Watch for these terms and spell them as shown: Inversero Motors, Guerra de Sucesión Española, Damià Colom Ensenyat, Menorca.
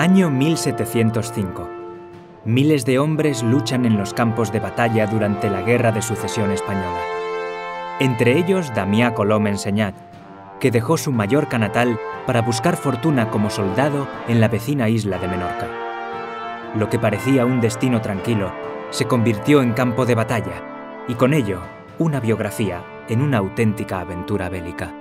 Año 1705. Miles de hombres luchan en los campos de batalla durante la Guerra de Sucesión Española. Entre ellos Damià Colom Ensenyat, que dejó su Mallorca natal para buscar fortuna como soldado en la vecina isla de Menorca. Lo que parecía un destino tranquilo se convirtió en campo de batalla, y con ello, una biografía en una auténtica aventura bélica.